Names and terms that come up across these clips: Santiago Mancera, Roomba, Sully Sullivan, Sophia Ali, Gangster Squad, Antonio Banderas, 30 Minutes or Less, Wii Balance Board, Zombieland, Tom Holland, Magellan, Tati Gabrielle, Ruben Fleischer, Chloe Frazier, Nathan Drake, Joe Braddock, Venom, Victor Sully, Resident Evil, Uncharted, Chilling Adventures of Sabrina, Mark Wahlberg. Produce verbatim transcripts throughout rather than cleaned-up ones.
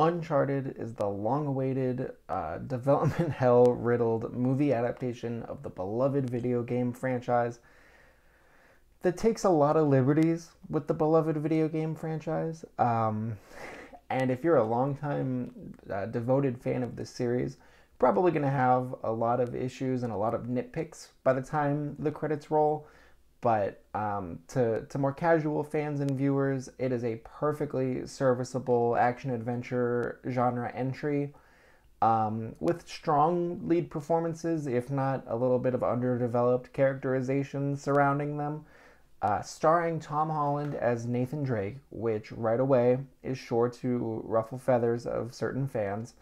Uncharted is the long-awaited, uh, development hell-riddled movie adaptation of the beloved video game franchise that takes a lot of liberties with the beloved video game franchise. Um, and if you're a longtime uh, devoted fan of this series, probably going to have a lot of issues and a lot of nitpicks by the time the credits roll. But um, to, to more casual fans and viewers, it is a perfectly serviceable action-adventure genre entry um, with strong lead performances, if not a little bit of underdeveloped characterization surrounding them, uh, starring Tom Holland as Nathan Drake, which right away is sure to ruffle feathers of certain fans.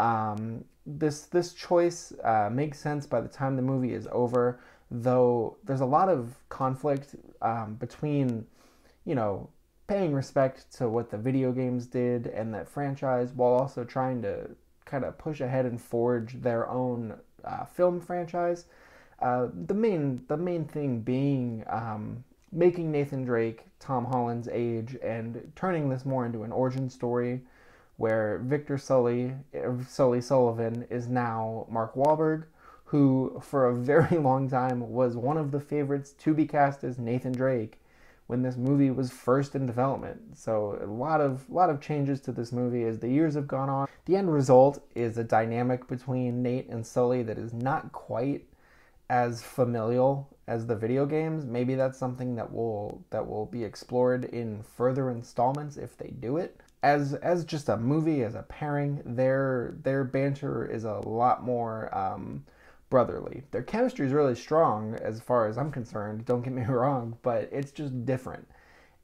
Um, this, this choice uh, makes sense by the time the movie is over, though there's a lot of conflict um, between, you know, paying respect to what the video games did and that franchise while also trying to kind of push ahead and forge their own uh, film franchise. Uh, the main the main thing being um, making Nathan Drake Tom Holland's age and turning this more into an origin story where Victor Sully, Sully Sullivan, is now Mark Wahlberg, who for a very long time was one of the favorites to be cast as Nathan Drake when this movie was first in development. So a lot of lot of changes to this movie as the years have gone on. The end result is a dynamic between Nate and Sully that is not quite as familial as the video games. Maybe that's something that will that will be explored in further installments if they do it. As as just a movie, as a pairing, their their banter is a lot more um, brotherly. Their chemistry is really strong as far as I'm concerned, don't get me wrong, but it's just different.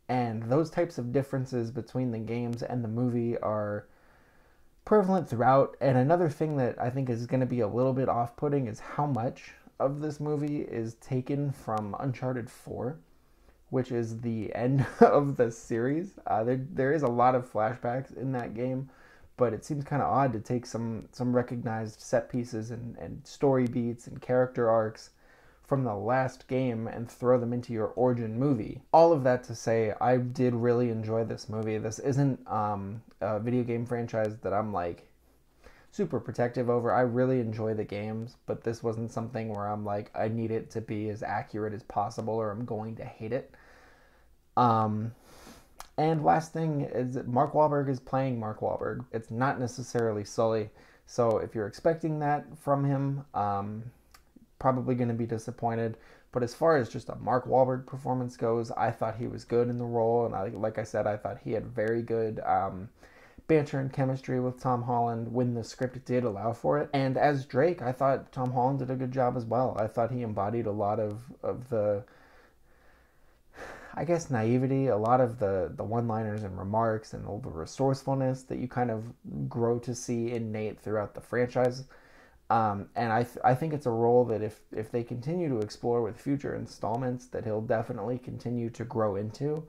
And those types of differences between the games and the movie are prevalent throughout. And another thing that I think is going to be a little bit off-putting is how much of this movie is taken from Uncharted four, which is the end of the series. Uh, there, there is a lot of flashbacks in that game, but it seems kind of odd to take some, some recognized set pieces and, and story beats and character arcs from the last game and throw them into your origin movie. All of that to say, I did really enjoy this movie. This isn't um, a video game franchise that I'm like super protective over. I really enjoy the games, but this wasn't something where I'm like, I need it to be as accurate as possible or I'm going to hate it. Um... And last thing is that Mark Wahlberg is playing Mark Wahlberg. It's not necessarily Sully. So if you're expecting that from him, um, probably going to be disappointed. But as far as just a Mark Wahlberg performance goes, I thought he was good in the role. And I, like I said, I thought he had very good um, banter and chemistry with Tom Holland when the script did allow for it. And as Drake, I thought Tom Holland did a good job as well. I thought he embodied a lot of, of the... I guess naivety, a lot of the, the one-liners and remarks and all the resourcefulness that you kind of grow to see in Nate throughout the franchise. Um, and I, th I think it's a role that if, if they continue to explore with future installments that he'll definitely continue to grow into.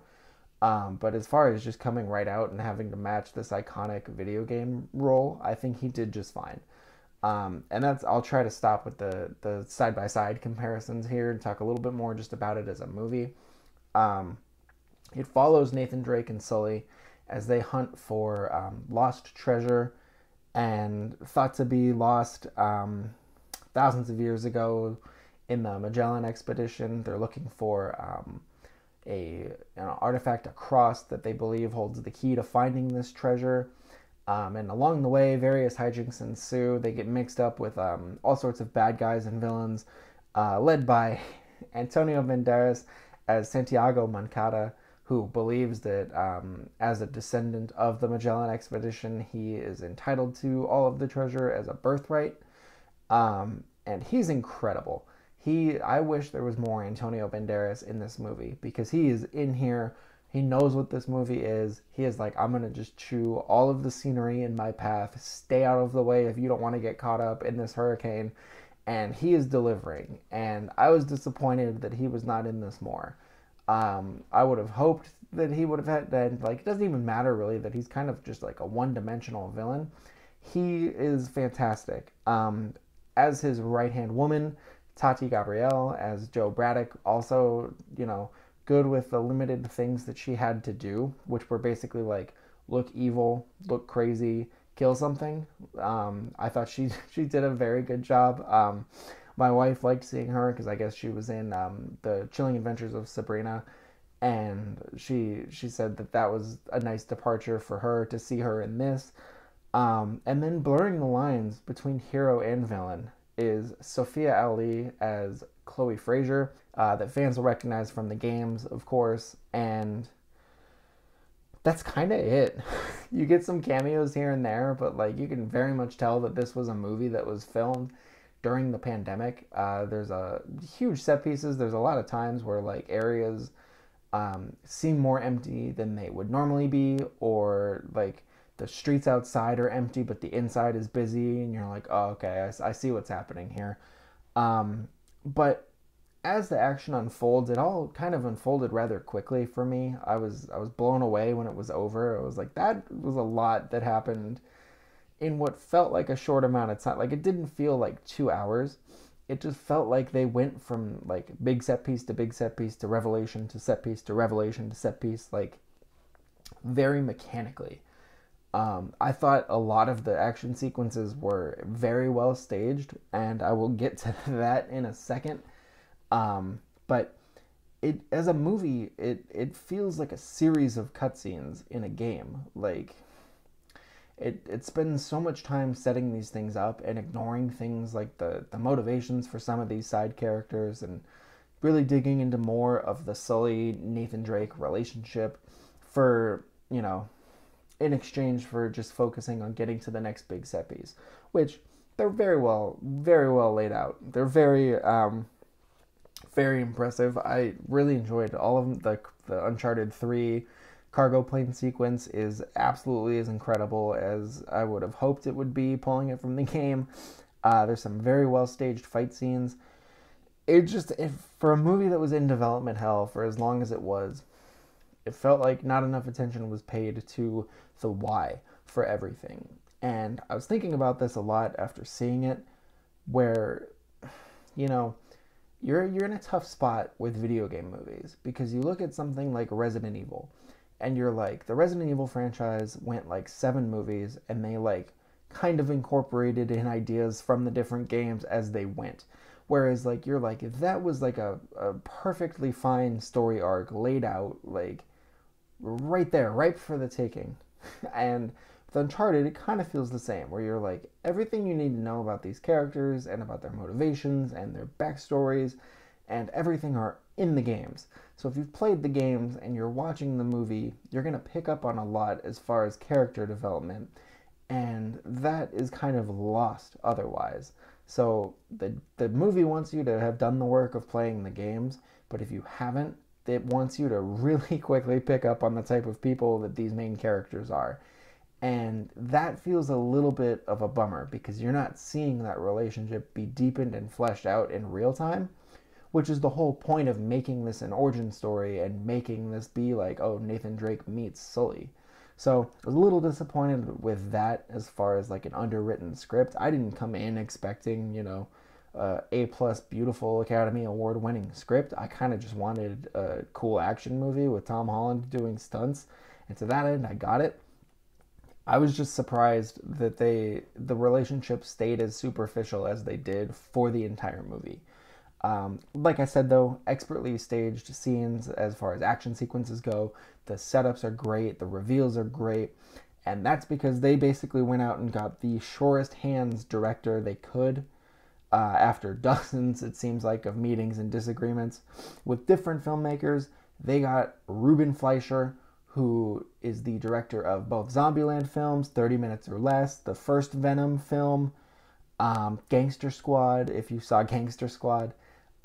Um, but as far as just coming right out and having to match this iconic video game role, I think he did just fine. Um, and that's, I'll try to stop with the, the side-by-side comparisons here and talk a little bit more just about it as a movie. Um, it follows Nathan Drake and Sully as they hunt for um, lost treasure and thought to be lost um, thousands of years ago in the Magellan expedition. They're looking for um, a, an artifact, a cross that they believe holds the key to finding this treasure. Um, and along the way, various hijinks ensue. They get mixed up with um, all sorts of bad guys and villains, uh, led by Antonio Banderas as Santiago Mancera, who believes that um, as a descendant of the Magellan expedition, he is entitled to all of the treasure as a birthright. Um, and he's incredible. He, I wish there was more Antonio Banderas in this movie because he is in here. He knows what this movie is. He is like, I'm going to just chew all of the scenery in my path. Stay out of the way if you don't want to get caught up in this hurricane. And he is delivering, and I was disappointed that he was not in this more. Um, I would have hoped that he would have had, and like, it doesn't even matter really that he's kind of just like a one-dimensional villain. He is fantastic. Um, as his right-hand woman, Tati Gabrielle, as Joe Braddock, also, you know, good with the limited things that she had to do, which were basically like look evil, look crazy, kill something. Um, I thought she she did a very good job. Um, my wife liked seeing her because I guess she was in um, the Chilling Adventures of Sabrina, and she she said that that was a nice departure for her to see her in this. Um, and then blurring the lines between hero and villain is Sophia Ali as Chloe Frazier, uh, that fans will recognize from the games, of course, and that's kind of it. You get some cameos here and there, but like you can very much tell that this was a movie that was filmed during the pandemic. Uh, there's a huge set pieces. There's a lot of times where like areas um, seem more empty than they would normally be, or like the streets outside are empty, but the inside is busy, and you're like, oh, okay, I, I see what's happening here. Um, but as the action unfolds, it all kind of unfolded rather quickly for me. I was I was blown away when it was over. I was like, that was a lot that happened in what felt like a short amount of time. Like, it didn't feel like two hours. It just felt like they went from, like, big set piece to big set piece to revelation to set piece to revelation to set piece, like, very mechanically. Um, I thought a lot of the action sequences were very well staged, and I will get to that in a second. Um, but it, as a movie, it, it feels like a series of cutscenes in a game. Like, it, it spends so much time setting these things up and ignoring things like the, the motivations for some of these side characters, and really digging into more of the Sully, Nathan Drake relationship for, you know, in exchange for just focusing on getting to the next big set piece, which they're very well, very well laid out. They're very, um, very impressive. I really enjoyed all of them. The, the Uncharted three cargo plane sequence is absolutely as incredible as I would have hoped it would be, pulling it from the game. Uh, there's some very well staged fight scenes. It just, it, for a movie that was in development hell for as long as it was, it felt like not enough attention was paid to the why for everything. And I was thinking about this a lot after seeing it, where, you know, you're you're in a tough spot with video game movies, because you look at something like Resident Evil, and you're like, the Resident Evil franchise went like seven movies, and they like kind of incorporated in ideas from the different games as they went. Whereas like you're like, if that was like a, a perfectly fine story arc laid out, like, right there, ripe for the taking. And with Uncharted, it kind of feels the same, where you're like, everything you need to know about these characters and about their motivations and their backstories and everything are in the games. So if you've played the games and you're watching the movie, you're going to pick up on a lot as far as character development, and that is kind of lost otherwise. So the the movie wants you to have done the work of playing the games, but if you haven't, it wants you to really quickly pick up on the type of people that these main characters are. And that feels a little bit of a bummer, because you're not seeing that relationship be deepened and fleshed out in real time, which is the whole point of making this an origin story and making this be like, oh, Nathan Drake meets Sully. So I was a little disappointed with that as far as like an underwritten script. I didn't come in expecting, you know, uh, A-plus beautiful Academy Award-winning script. I kind of just wanted a cool action movie with Tom Holland doing stunts. And to that end, I got it. I was just surprised that they the relationship stayed as superficial as they did for the entire movie. Um, like I said, though, expertly staged scenes as far as action sequences go. The setups are great. The reveals are great. And that's because they basically went out and got the surest hands director they could, uh, after dozens, it seems like, of meetings and disagreements with different filmmakers. They got Ruben Fleischer, who is the director of both Zombieland films, thirty minutes or less, the first Venom film, um, Gangster Squad, if you saw Gangster Squad.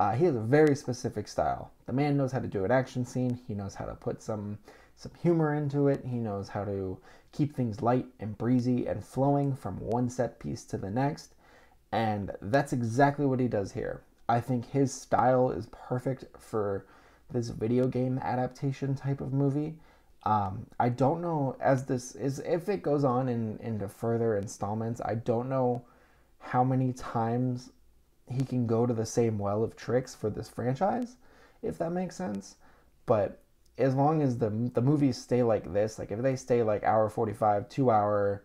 Uh, he has a very specific style. The man knows how to do an action scene. He knows how to put some some humor into it. He knows how to keep things light and breezy and flowing from one set piece to the next. And that's exactly what he does here. I think his style is perfect for this video game adaptation type of movie. Um, I don't know, as this is, if it goes on in, into further installments, I don't know how many times he can go to the same well of tricks for this franchise, if that makes sense. But as long as the the movies stay like this, like if they stay like hour forty-five, two hour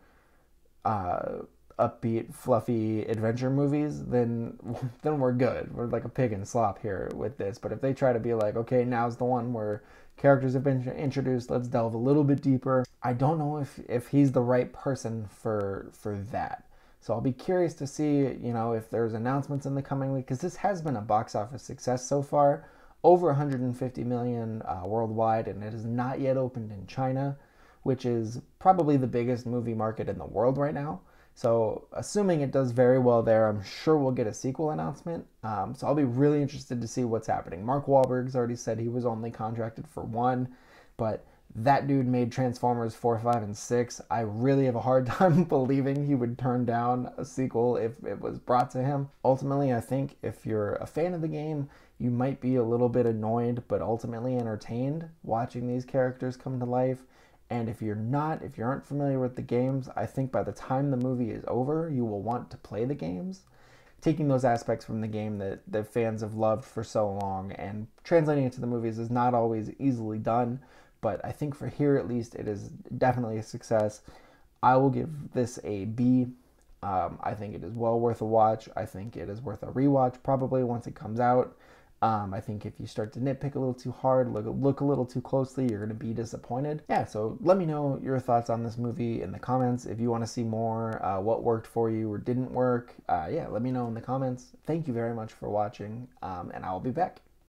uh upbeat fluffy adventure movies, then then we're good. We're like a pig in slop here with this. But if they try to be like, okay, now's the one where characters have been introduced, let's delve a little bit deeper, I don't know if if he's the right person for for that. So I'll be curious to see, you know, if there's announcements in the coming week, because this has been a box office success so far, over one hundred fifty million uh, worldwide, and it has not yet opened in China, which is probably the biggest movie market in the world right now. So assuming it does very well there, I'm sure we'll get a sequel announcement. Um, so I'll be really interested to see what's happening. Mark Wahlberg's already said he was only contracted for one, but that dude made Transformers four, five, and six. I really have a hard time believing he would turn down a sequel if it was brought to him. Ultimately, I think if you're a fan of the game, you might be a little bit annoyed, but ultimately entertained watching these characters come to life. And if you're not, if you aren't familiar with the games, I think by the time the movie is over, you will want to play the games, taking those aspects from the game that the fans have loved for so long and translating it to the movies is not always easily done. But I think for here, at least, it is definitely a success. I will give this a B. Um, I think it is well worth a watch. I think it is worth a rewatch probably once it comes out. Um, I think if you start to nitpick a little too hard, look, look a little too closely, you're going to be disappointed. Yeah, so let me know your thoughts on this movie in the comments. If you want to see more, uh, what worked for you or didn't work, uh, yeah, let me know in the comments. Thank you very much for watching, um, and I'll be back.